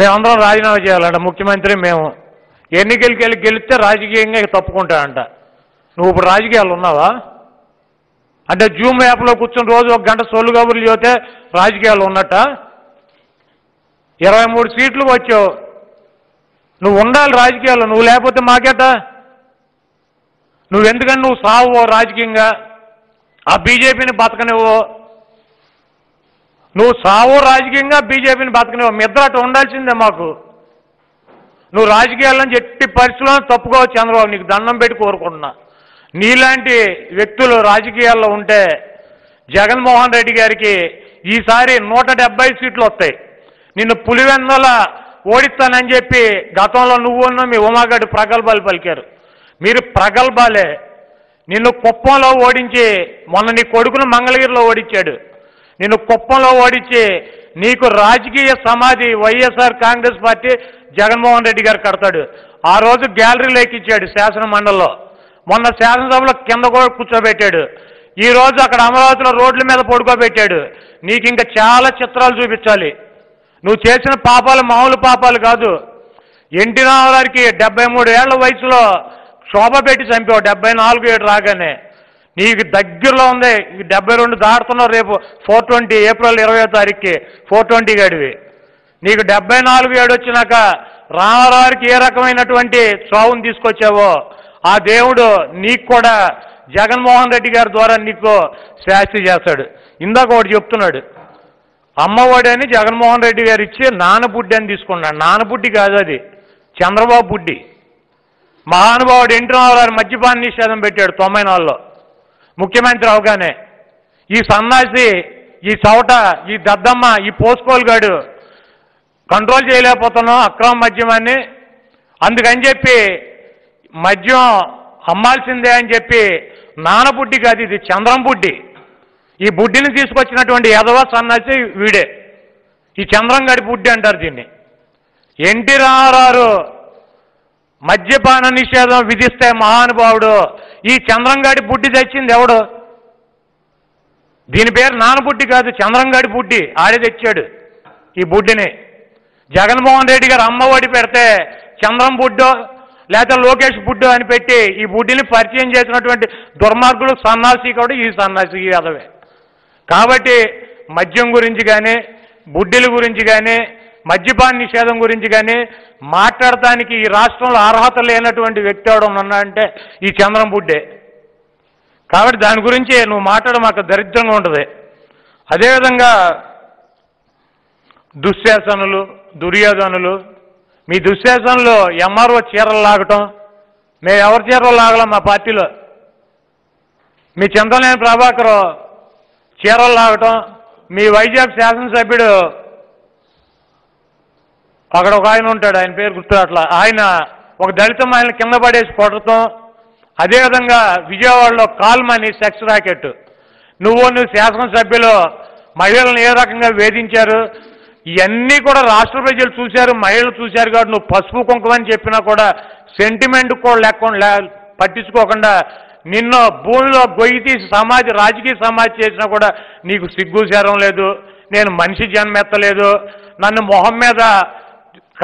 మేమందరం రాజీనామా చేయాలంట ముఖ్యమంత్రి మేము ఎన్నికలకి గెలిస్తే రాజకీయంగా తప్పుకుంటారంట నువ్వు ఇప్పుడు రాజకీయాల్లో ఉన్నావా అంటే జూమ్ యాప్లో కూర్చొని రోజు ఒక గంట సోలు కబుర్లు చేస్తే రాజకీయాల్లో ఉన్నట్ట 23 సీట్లు వచ్చావు నువ్వు ఉండాలి రాజకీయాల్లో నువ్వు లేకపోతే మాకేట నువ్వెందుకని నువ్వు సావో రాజకీయంగా ఆ బీజేపీని బతకనివ్వో నువ్వు సావో రాజకీయంగా బీజేపీని బతకనివ్వో మీ ఇద్దరు అటు ఉండాల్సిందే మాకు నువ్వు రాజకీయాలను ఎట్టి పరిస్థితులను తప్పుకోవచ్చు చంద్రబాబు నీకు దండం పెట్టి కోరుకుంటున్నా నీలాంటి వ్యక్తులు రాజకీయాల్లో ఉంటే జగన్మోహన్ రెడ్డి గారికి ఈసారి 170 సీట్లు వస్తాయి నిన్ను పులివెందల ఓడిస్తానని చెప్పి గతంలో నువ్వున్న మీ ఉమాగడ్డి ప్రగల్భాలు పలికారు మీరు ప్రగల్భాలే నిన్ను కుప్పంలో ఓడించి మొన్న నీ కొడుకును మంగళగిరిలో ఓడించాడు నిన్ను కుప్పంలో ఓడించి నీకు రాజకీయ సమాధి వైఎస్ఆర్ కాంగ్రెస్ పార్టీ జగన్మోహన్ రెడ్డి గారు కడతాడు ఆ రోజు గ్యాలరీలో ఎక్కించాడు శాసన మండలిలో మొన్న శాసనసభలో కింద కూడా కూర్చోబెట్టాడు ఈ రోజు అక్కడ అమరావతిలో రోడ్ల మీద పడుకోబెట్టాడు నీకు ఇంకా చాలా చిత్రాలు చూపించాలి నువ్వు చేసిన పాపాలు మామూలు పాపాలు కాదు ఎన్టీ రామారావుకి 73 ఏళ్ల వయసులో శోభ పెట్టి చంపావు 74 ఏడు రాగానే నీకు దగ్గరలో ఉంది 72 దాడుతున్నావు రేపు 420 ఏప్రిల్ 20వ తారీఖుకి 420 గడివి నీకు 74 ఏడు వచ్చినాక రామారావుకి ఏ రకమైనటువంటి శోభను తీసుకొచ్చావో ఆ దేవుడు నీకు కూడా జగన్మోహన్ రెడ్డి గారి ద్వారా నీకు శాస్తి చేస్తాడు ఇందాక ఒకటి చెప్తున్నాడు అమ్మఒడి అని జగన్మోహన్ రెడ్డి గారు ఇచ్చి నానబుడ్డి అని తీసుకున్నాడు నానబుడ్డి కాదు అది చంద్రబాబు బుడ్డి మహానుభావుడు ఎన్టీ రామారావు మద్యపాన నిషేధం పెట్టాడు 94లో ముఖ్యమంత్రి అవగానే ఈ సన్నాసి ఈ చౌట ఈ దద్దమ్మ ఈ పోస్కోలుగాడు కంట్రోల్ చేయలేకపోతున్నాం అక్రమ మద్యమాన్ని అందుకని చెప్పి మద్యం అమ్మాల్సిందే అని చెప్పి నానబుడ్డి కాదు ఇది చంద్రంబుడ్డి ఈ బుడ్డిని తీసుకొచ్చినటువంటి యాదవ సన్నాసి వీడే ఈ చంద్రంగడి బుడ్డి అంటారు దీన్ని ఎన్టీ రామారావు మద్యపాన నిషేధం విధిస్తే మహానుభావుడు ఈ చంద్రంగాడి బుడ్డి తెచ్చింది ఎవడు దీని పేరు నానబుడ్డి కాదు చంద్రంగాడి బుడ్డి ఆడే తెచ్చాడు ఈ బుడ్డిని జగన్మోహన్ రెడ్డి గారు అమ్మఒడి పెడితే చంద్రం బుడ్డో లేదా లోకేష్ బుడ్డు అని పెట్టి ఈ బుడ్డిని పరిచయం చేసినటువంటి దుర్మార్గుడు సన్నాసి కూడా ఈ సన్నాసి అదవే కాబట్టి మద్యం గురించి కానీ బుడ్డిల గురించి కానీ మద్యపాన నిషేధం గురించి కానీ మాట్లాడటానికి ఈ రాష్ట్రంలో అర్హత లేనటువంటి వ్యక్తి అవడం ఉన్నా అంటే ఈ చంద్రం బుడ్డే కాబట్టి దాని గురించి నువ్వు మాట్లాడడం మాకు దరిద్రంగా ఉంటుంది అదేవిధంగా దుశ్శాసనులు దుర్యోధనులు మీ దుశ్శాసనంలో ఎంఆర్ఓ చీరలు లాగటం మేము ఎవరి చీరలు లాగలం మా పార్టీలో మీ చింతలేని ప్రభాకర్ చీరలు లాగటం మీ వైజాగ్ శాసనసభ్యుడు అక్కడ ఒక ఆయన ఉంటాడు ఆయన పేరు గుర్తు అట్లా ఆయన ఒక దళిత మహిళను కింద పడేసి కొట్టడం అదేవిధంగా విజయవాడలో కాల్మని సెక్స్ రాకెట్ నువ్వు శాసనసభ్యులు మహిళలను ఏ రకంగా వేధించారు ఇవన్నీ కూడా రాష్ట్ర ప్రజలు చూశారు మహిళలు చూశారు కాబట్టి నువ్వు పసుపు కుంకుమ అని చెప్పినా కూడా సెంటిమెంట్ కూడా లేకుండా పట్టించుకోకుండా నిన్ను భూమిలో గొయ్యి తీసి సమాజ రాజకీయ సమాజం చేసినా కూడా నీకు సిగ్గు చేరం లేదు నేను మనిషి జన్మెత్తలేదు నన్ను మొహం మీద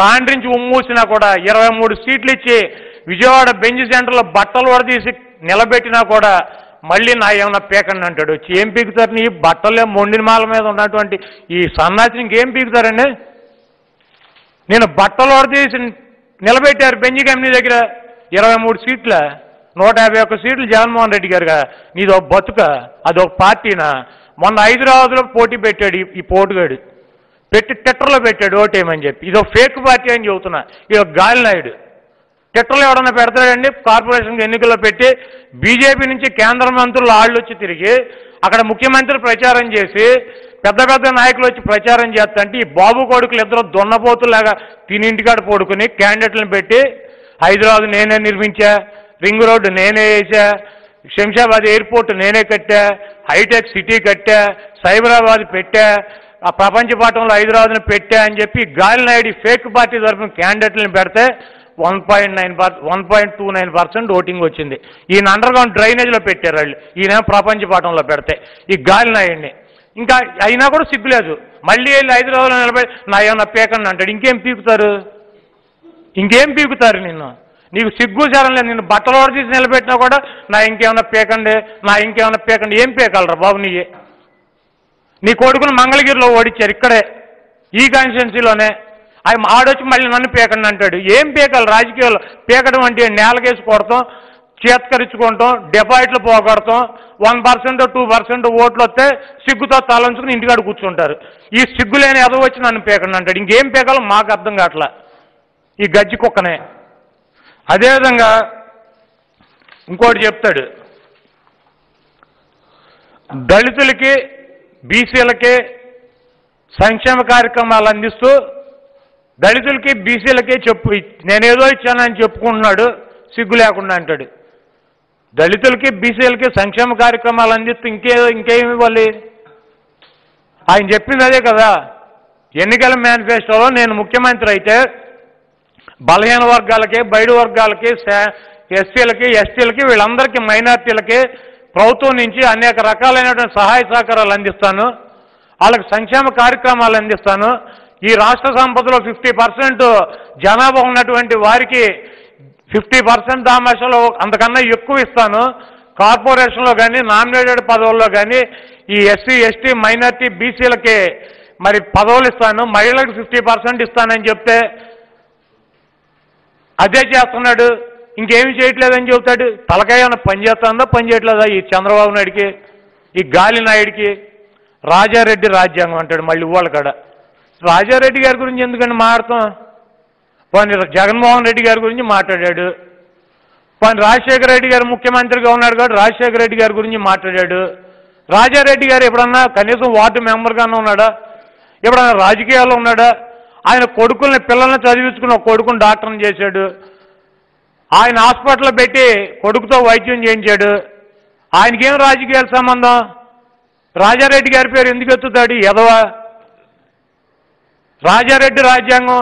కాండ్రించి ఉమ్మూసినా కూడా 23 సీట్లు ఇచ్చి విజయవాడ బెంచ్ సెంటర్లో బట్టలు వడదీసి నిలబెట్టినా కూడా మళ్ళీ నా ఏమన్నా పీకండి అంటాడు వచ్చి ఏం పీకుతారు నీ బట్టలే మొండిమాల మీద ఉన్నటువంటి ఈ సన్నాసిని ఇంకేం పీకుతారండి నేను బట్టలు వడదీసి నిలబెట్టారు బెంచ్ కంపెనీ దగ్గర 23 సీట్ల 151 సీట్లు జగన్మోహన్ రెడ్డి గారుగా నీది ఒక బతుక అదొక పార్టీనా మొన్న హైదరాబాద్లో పోటీ పెట్టాడు ఈ పోటుగాడు పెట్టి టెట్టర్లో పెట్టాడు ఓటేమని చెప్పి ఇదో ఫేక్ పార్టీ అని చెబుతున్నా ఇదో గాలి నాయుడు టెట్టర్లో ఎవడన్నా పెడతాడండి కార్పొరేషన్ ఎన్నికల్లో పెట్టి బీజేపీ నుంచి కేంద్ర మంత్రులు ఆళ్ళు వచ్చి తిరిగి అక్కడ ముఖ్యమంత్రి ప్రచారం చేసి పెద్ద పెద్ద నాయకులు వచ్చి ప్రచారం చేస్తా అంటే ఈ బాబు కొడుకులు ఇద్దరు దొన్నపోతులాగా తినింటికాడ పోడుకుని క్యాండిడేట్లను పెట్టి హైదరాబాద్ నేనే నిర్మించా రింగ్ రోడ్డు నేనే వేసా శంషాబాద్ ఎయిర్పోర్ట్ నేనే కట్టా హైటెక్ సిటీ కట్టా సైబరాబాద్ పెట్టా ఆ ప్రపంచ పాఠంలో హైదరాబాద్ని పెట్టా అని చెప్పి గాలి నాయుడు ఫేక్ పార్టీ తరఫున క్యాండిడేట్లను పెడితే 1.29% ఓటింగ్ వచ్చింది ఈయన అండర్ గ్రౌండ్ డ్రైనేజ్లో పెట్టారు వాళ్ళు ఈయన ప్రపంచ పాఠంలో పెడితే ఈ గాలి నాయుడిని ఇంకా అయినా కూడా సిగ్గులేదు మళ్ళీ హైదరాబాద్ నిలబడి నా ఏమన్నా పీకన్న అంటాడు. ఇంకేం పీకుతారు నిన్ను, నీకు సిగ్గు శరం లేదు. నిన్ను బట్టలు తీసి నిలబెట్టినా కూడా నా ఇంకేమన్నా పీకండి ఏం పీకాలరా బాబు. నీ కొడుకును మంగళగిరిలో ఓడిచ్చారు, ఇక్కడే ఈ కాన్స్టిట్యున్సీలోనే. ఆయన ఆడొచ్చి మళ్ళీ నన్ను పీకండి అంటాడు. ఏం పీకాలి రాజకీయాల్లో? పీకడం అంటే నేలకేసి కొడతాం, చేతకరించుకుంటాం, డిపాజిట్లు పోగొడతాం, 1% 2% ఓట్లు వస్తే సిగ్గుతో తలంచుకుని ఇంటికాడ కూర్చుంటారు. ఈ సిగ్గులేని ఎదవ వచ్చి నన్ను పీకండి అంటాడు. ఇంకేం పీకాలో మాకు అర్థం కావట్లా ఈ గజ్జి కుక్కనే. అదేవిధంగా ఇంకోటి చెప్తాడు, దళితులకి బీసీలకి సంక్షేమ కార్యక్రమాలు అందిస్తూ దళితులకి బీసీలకే చెప్పు, నేనేదో ఇచ్చానని చెప్పుకుంటున్నాడు సిగ్గు లేకుండా అంటాడు. దళితులకి బీసీలకి సంక్షేమ కార్యక్రమాలు అందిస్తూ ఇంకేమి ఇవ్వాలి? ఆయన చెప్పింది అదే కదా. ఎన్నికల మేనిఫెస్టోలో నేను ముఖ్యమంత్రి అయితే బలహీన వర్గాలకి, బయట వర్గాలకి, ఎస్సీలకి, ఎస్టీలకి, వీళ్ళందరికీ, మైనార్టీలకి ప్రభుత్వం నుంచి అనేక రకాలైనటువంటి సహాయ సహకారాలు అందిస్తాను, వాళ్ళకి సంక్షేమ కార్యక్రమాలు అందిస్తాను. ఈ రాష్ట్ర సంపదలో 50% జనాభా ఉన్నటువంటి వారికి 50% ఆమాషలో అంతకన్నా ఎక్కువ ఇస్తాను. కార్పొరేషన్లో కానీ నామినేటెడ్ పదవుల్లో కానీ ఈ ఎస్సీ ఎస్టీ మైనార్టీ బీసీలకి మరి పదవులు ఇస్తాను. మహిళలకు 50% ఇస్తానని చెప్తే అదే చేస్తున్నాడు, ఇంకేమి చేయట్లేదని చెబుతాడు. తలకాయ ఏమైనా పనిచేస్తుందా, పనిచేయట్లేదా ఈ చంద్రబాబు నాయుడికి, ఈ గాలి నాయుడికి? రాజారెడ్డి రాజ్యాంగం అంటాడు మళ్ళీ ఇవాళ కాడ. రాజారెడ్డి గారి గురించి ఎందుకంటే మాట్లాడతాం? పోనీ జగన్మోహన్ రెడ్డి గారి గురించి మాట్లాడాడు, పోనీ రాజశేఖర రెడ్డి గారు ముఖ్యమంత్రిగా ఉన్నాడు కాబట్టి రాజశేఖర రెడ్డి గారి గురించి మాట్లాడాడు. రాజారెడ్డి గారు ఎప్పుడన్నా కనీసం వార్డు మెంబర్గానే ఉన్నాడా? ఎప్పుడన్నా రాజకీయాల్లో ఉన్నాడా? ఆయన కొడుకుల్ని పిల్లల్ని చదివించుకుని ఒక కొడుకుని డాక్టర్ని చేశాడు, ఆయన హాస్పిటల్లో పెట్టి కొడుకుతో వైద్యం చేయించాడు. ఆయనకేం రాజకీయాల సంబంధం? రాజారెడ్డి గారి పేరు ఎందుకు ఎత్తుతాడు ఎదవా? రాజారెడ్డి రాజ్యాంగం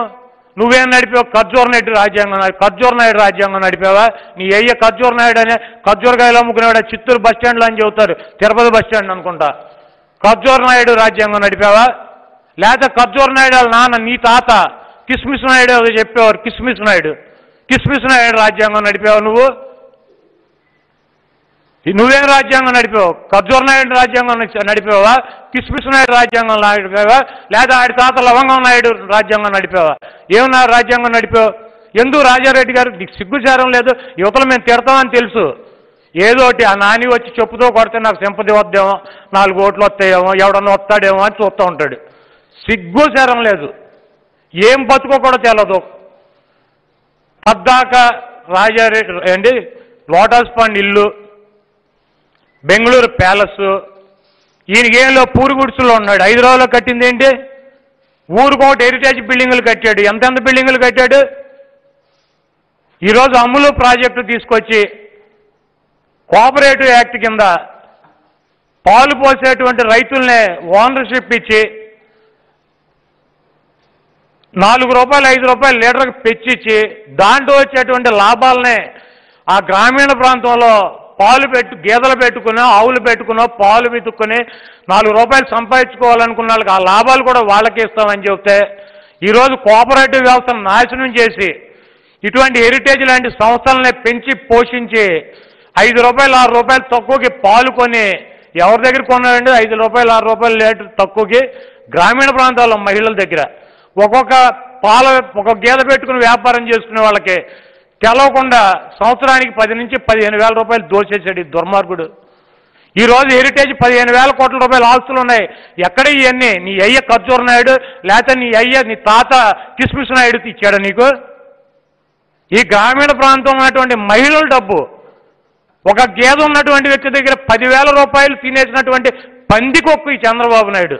నువ్వేం నడిపావు? ఖర్జూర్ నాయుడు రాజ్యాంగం నడిపావా? నీ అయ్యే ఖర్జూర్ నాయుడు అనే ఖర్జూరకాయలు అమ్ముకునేవాడు చిత్తూరు బస్టాండ్లో అని చెబుతారు, తిరుపతి బస్టాండ్ అనుకుంటా. ఖర్జూర్ నాయుడు రాజ్యాంగం నడిపావా? లేదా ఖర్జూర్ నాయుడు వాళ్ళ నాన్న నీ తాత కిస్మిస్ నాయుడు ఏదో చెప్పేవారు, కిస్మిస్ నాయుడు రాజ్యాంగం నడిపావు నువ్వు. నువ్వేం రాజ్యాంగం నడిపావు? ఖర్జూర్ నాయుడు రాజ్యాంగం నడిపావా? కిస్మిస్ నాయుడు రాజ్యాంగం నడిపావా? లేదా ఆడి తాత లవంగం నాయుడు రాజ్యాంగం నడిపావా? ఏమన్నా రాజ్యాంగం నడిపావు? ఎందుకు రాజారెడ్డి గారు సిగ్గుచారం లేదు? యువతలు మేము తిడతామని తెలుసు, ఏదో ఒకటి ఆ నాని వచ్చి చెప్పుతో కొడితే నాకు సింపతి వద్దేమో, 4 ఓట్లు వస్తాయేమో, ఎవడన్నా వస్తాడేమో అని చూస్తూ ఉంటాడు. సిగ్గు శరం లేదు, ఏం బతుకోకూడదు తెలదు. పద్దాక రాజారెడ్డి అండి, లోటస్ పండ్ ఇల్లు, బెంగళూరు ప్యాలెస్, ఈయనకేంలో పూరు గుడిసులో ఉన్నాడు. హైదరాబాద్లో కట్టింది ఏంటి? ఊరుకోటి హెరిటేజ్ బిల్డింగులు కట్టాడు. ఎంతెంత బిల్డింగులు కట్టాడు? ఈరోజు అమ్ములు ప్రాజెక్టు తీసుకొచ్చి కోఆపరేటివ్ యాక్ట్ కింద పాలు పోసేటువంటి రైతుల్నే ఓనర్షిప్ ఇచ్చి 4 రూపాయలు 5 రూపాయలు లీటర్కి పెచ్చిచ్చి దాంట్లో వచ్చేటువంటి లాభాలనే ఆ గ్రామీణ ప్రాంతంలో గేదెలు పెట్టుకున్నా, ఆవులు పెట్టుకున్నా, పాలు వెతుక్కుని 4 రూపాయలు సంపాదించుకోవాలనుకున్న వాళ్ళకి ఆ లాభాలు కూడా వాళ్ళకి ఇస్తామని చెబితే, ఈరోజు కోఆపరేటివ్ వ్యవస్థను నాశనం చేసి ఇటువంటి హెరిటేజ్ లాంటి సంస్థలనే పెంచి పోషించి 5 రూపాయలు 6 రూపాయలు తక్కువకి పాలు కొని ఎవరి దగ్గర కొన్నాడండి? 5 రూపాయలు 6 రూపాయలు లీటర్ తక్కువకి గ్రామీణ ప్రాంతాల్లో మహిళల దగ్గర. ఒక్కొక్క గేదె పెట్టుకుని వ్యాపారం చేసుకునే వాళ్ళకి తెలవకుండా సంవత్సరానికి 10 నుంచి 15 వేల రూపాయలు దోచేసాడు ఈ దుర్మార్గుడు. ఈరోజు హెరిటేజ్ 15 వేల కోట్ల రూపాయల ఆస్తులు ఉన్నాయి. ఎక్కడ ఇవన్నీ? నీ అయ్య ఖర్జూర్ నాయుడు లేకపోతే నీ తాత కిస్మిస్ నాయుడు ఇచ్చాడు నీకు? ఈ గ్రామీణ ప్రాంతం ఉన్నటువంటి మహిళల డబ్బు. ఒక గేదె ఉన్నటువంటి వ్యక్తి దగ్గర 10 వేల రూపాయలు తినేసినటువంటి పందికొక్కు ఈ చంద్రబాబు నాయుడు.